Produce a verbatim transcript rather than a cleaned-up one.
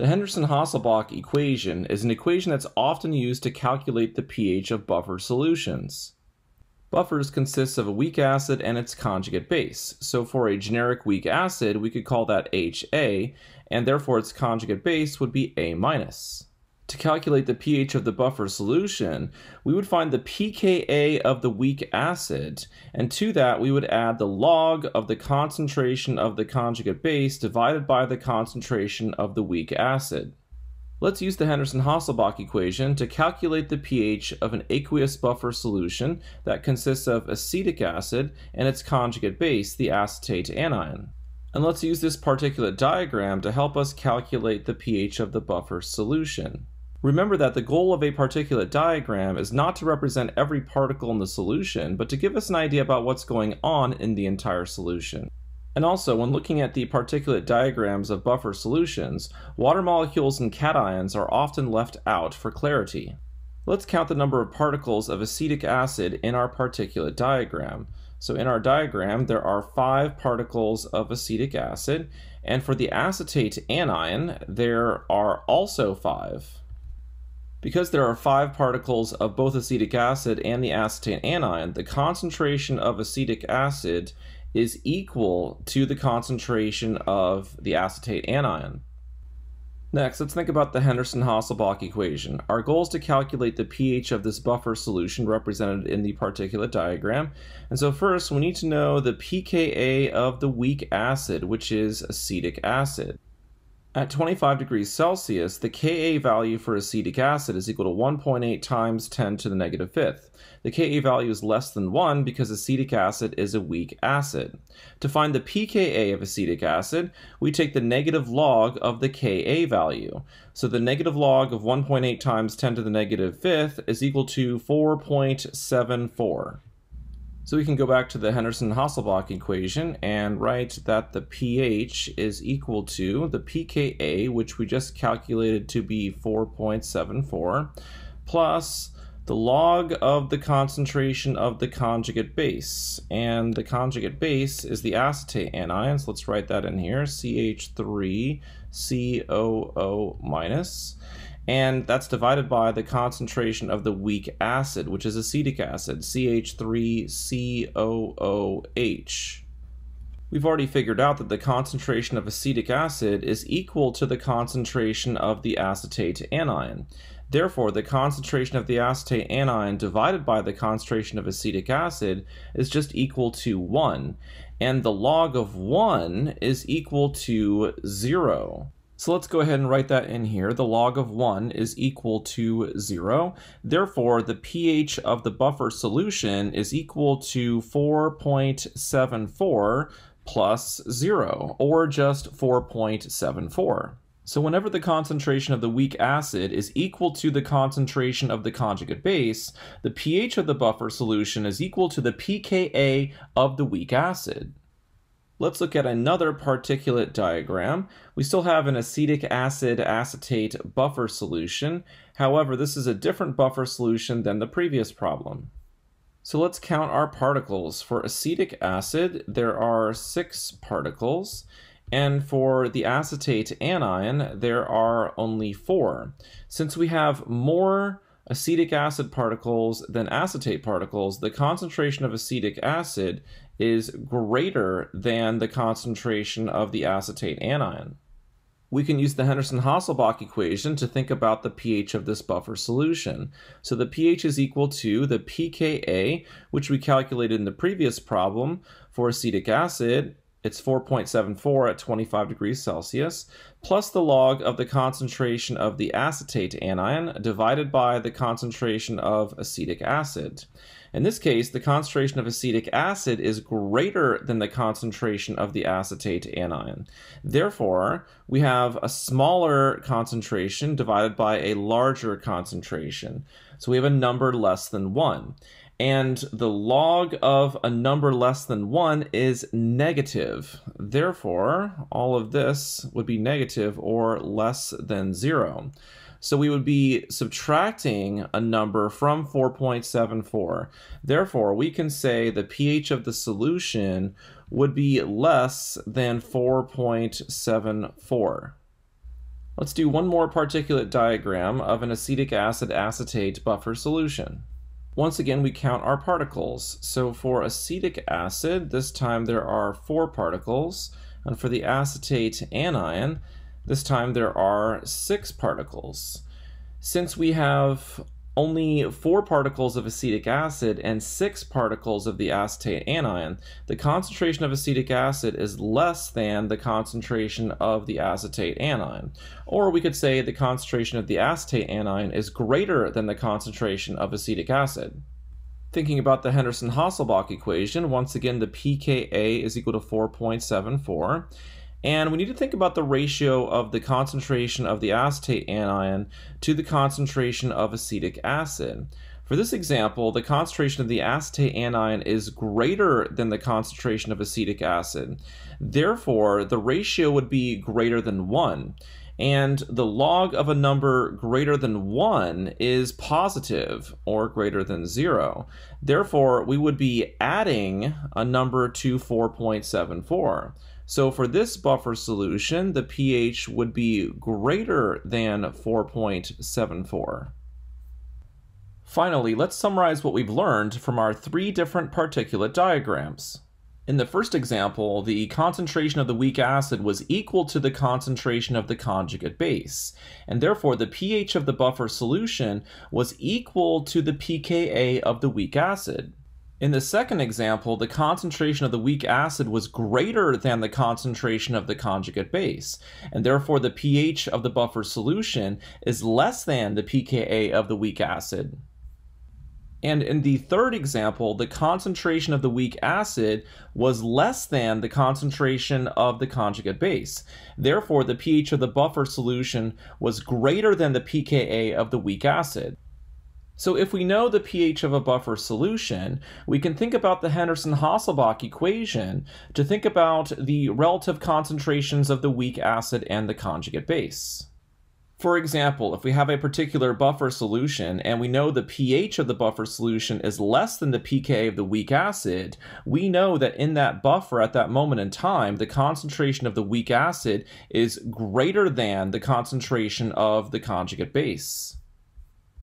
The Henderson-Hasselbalch equation is an equation that's often used to calculate the pH of buffer solutions. Buffers consist of a weak acid and its conjugate base. So for a generic weak acid, we could call that H A, and therefore its conjugate base would be A minus. To calculate the pH of the buffer solution, we would find the pKa of the weak acid, and to that we would add the log of the concentration of the conjugate base divided by the concentration of the weak acid. Let's use the Henderson-Hasselbalch equation to calculate the pH of an aqueous buffer solution that consists of acetic acid and its conjugate base, the acetate anion. And let's use this particulate diagram to help us calculate the pH of the buffer solution. Remember that the goal of a particulate diagram is not to represent every particle in the solution, but to give us an idea about what's going on in the entire solution. And also, when looking at the particulate diagrams of buffer solutions, water molecules and cations are often left out for clarity. Let's count the number of particles of acetic acid in our particulate diagram. So in our diagram, there are five particles of acetic acid, and for the acetate anion, there are also five. Because there are five particles of both acetic acid and the acetate anion, the concentration of acetic acid is equal to the concentration of the acetate anion. Next, let's think about the Henderson-Hasselbalch equation. Our goal is to calculate the pH of this buffer solution represented in the particulate diagram. And so first, we need to know the pKa of the weak acid, which is acetic acid. At twenty-five degrees Celsius, the Ka value for acetic acid is equal to one point eight times ten to the negative fifth. The Ka value is less than one because acetic acid is a weak acid. To find the pKa of acetic acid, we take the negative log of the Ka value. So the negative log of one point eight times ten to the negative fifth is equal to four point seven four. So we can go back to the Henderson-Hasselbalch equation and write that the pH is equal to the pKa, which we just calculated to be four point seven four, plus the log of the concentration of the conjugate base. And the conjugate base is the acetate anion, so let's write that in here, C H three C O O minus. And that's divided by the concentration of the weak acid, which is acetic acid, C H three C O O H. We've already figured out that the concentration of acetic acid is equal to the concentration of the acetate anion. Therefore, the concentration of the acetate anion divided by the concentration of acetic acid is just equal to one. And the log of one is equal to zero. So let's go ahead and write that in here. The log of one is equal to zero. Therefore, the pH of the buffer solution is equal to four point seven four plus zero, or just four point seven four. So whenever the concentration of the weak acid is equal to the concentration of the conjugate base, the pH of the buffer solution is equal to the pKa of the weak acid. Let's look at another particulate diagram. We still have an acetic acid acetate buffer solution. However, this is a different buffer solution than the previous problem. So let's count our particles. For acetic acid, there are six particles. And for the acetate anion, there are only four. Since we have more acetic acid particles than acetate particles, the concentration of acetic acid is greater than the concentration of the acetate anion. We can use the Henderson-Hasselbalch equation to think about the pH of this buffer solution. So the pH is equal to the pKa, which we calculated in the previous problem for acetic acid. It's four point seven four at twenty-five degrees Celsius, plus the log of the concentration of the acetate anion divided by the concentration of acetic acid. In this case, the concentration of acetic acid is greater than the concentration of the acetate anion. Therefore, we have a smaller concentration divided by a larger concentration. So we have a number less than one. And the log of a number less than one is negative. Therefore, all of this would be negative or less than zero. So we would be subtracting a number from four point seven four. Therefore, we can say the pH of the solution would be less than four point seven four. Let's do one more particulate diagram of an acetic acid acetate buffer solution. Once again, we count our particles. So for acetic acid, this time there are four particles, and for the acetate anion, this time there are six particles. Since we have only four particles of acetic acid and six particles of the acetate anion, the concentration of acetic acid is less than the concentration of the acetate anion. Or we could say the concentration of the acetate anion is greater than the concentration of acetic acid. Thinking about the Henderson-Hasselbalch equation, once again the pKa is equal to four point seven four. And we need to think about the ratio of the concentration of the acetate anion to the concentration of acetic acid. For this example, the concentration of the acetate anion is greater than the concentration of acetic acid. Therefore, the ratio would be greater than one. And the log of a number greater than one is positive, or greater than zero. Therefore, we would be adding a number to four point seven four. So for this buffer solution, the pH would be greater than four point seven four. Finally, let's summarize what we've learned from our three different particulate diagrams. In the first example, the concentration of the weak acid was equal to the concentration of the conjugate base, and therefore the pH of the buffer solution was equal to the pKa of the weak acid. In the second example, the concentration of the weak acid was greater than the concentration of the conjugate base, and therefore the pH of the buffer solution is less than the pKa of the weak acid. And in the third example, the concentration of the weak acid was less than the concentration of the conjugate base. Therefore, the pH of the buffer solution was greater than the pKa of the weak acid. So if we know the pH of a buffer solution, we can think about the Henderson-Hasselbalch equation to think about the relative concentrations of the weak acid and the conjugate base. For example, if we have a particular buffer solution and we know the pH of the buffer solution is less than the pKa of the weak acid, we know that in that buffer at that moment in time, the concentration of the weak acid is greater than the concentration of the conjugate base.